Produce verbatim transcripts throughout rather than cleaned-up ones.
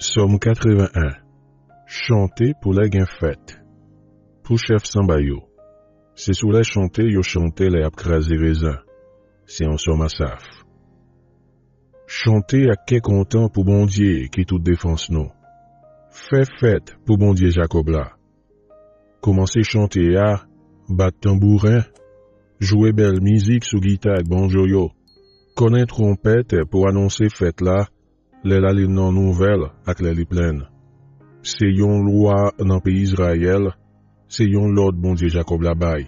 Somme quatre-vingt-un. Chanter pour la guinfette. Pour chef Sambayo. C'est sous la chanter yo chanter les apcrasés raisins. C'est en somme à saf. Chanter à quel content pour bon Dieu qui toute défense nous. Fait fête pour bon Dieu Jacob là. Commencez chanter à battre tambourin. Jouer belle musique sous guitare bonjour yo. Connaître trompette pour annoncer fête là. Les la non nouvelles avec les pleines. C'est yon loi dans pays Israël, c'est yon l'ordre bon Dieu Jacob Labaye.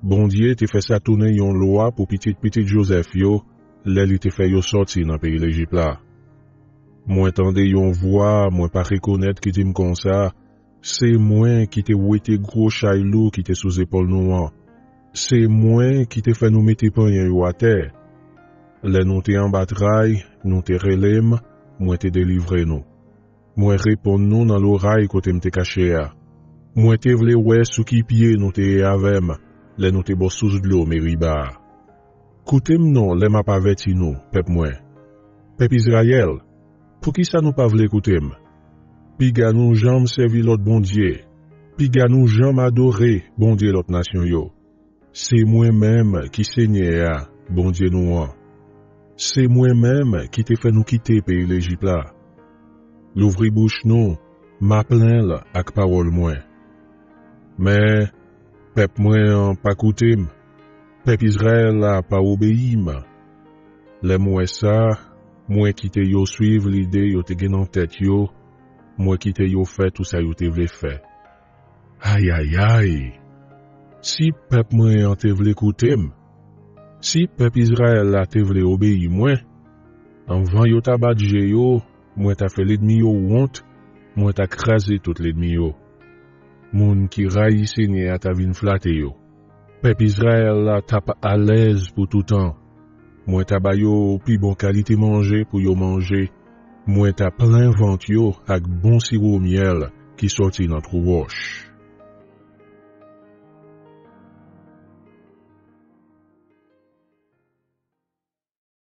Bon Dieu te fait ça tourner yon loi pour petit petit Joseph yo, l'elle te fait yo sortir dans pays l'Égypte là. Moi tendez yon voix, moi pas reconnaître qui dit me comme ça, c'est moi qui te ouété gros chailou qui te sous épaule noire. C'est moi qui te fait nous mettre pas yo à terre. Les nous te en bataille, nous te relèm, moi te délivrer nous. Moi réponds nous dans l'oreille côté me te caché à. Moi te vle ouais sous qui pied nous te avem, les nous te bo sous de l'eau meriba. Coutez non, les m'a pas vêti nous, pep moi. Pep Israël, pour qui ça nous pas vle coutez m? Piga nous jambes servir l'autre bon Dieu. Piga nous jambes adorer bon Dieu l'autre nation yo. C'est moi-même qui Seigneur à, bon Dieu nous en. C'est moi-même qui t'ai fait nous quitter pays l'Égypte là. L'ouvri bouche non, m'a plein là avec parole moins. Mais peuple moins pas écouté, peuple Israël là pas obéi. Les moi ça, moi qui t'ai yo suivre l'idée yo te gen en tête yo, moi qui t'ai yo fait tout ça yo te vle fait. Aïe aïe aïe. Si peuple moins te vle écouter, si peuple Israël la te vle obéi moi, avant yo ta badje yo, moi ta fait l'ennemi yo honte, moi ta crasé tout l'ennemi yo. Moun ki rayi Seigneur ta vin flatte yo. Peuple Israël la ta pas à l'aise pour tout temps. Moi ta ba yo plus bon qualité manger pour yo manger. Moi ta plein vent yo avec bon sirop miel qui sorti dans trou roche.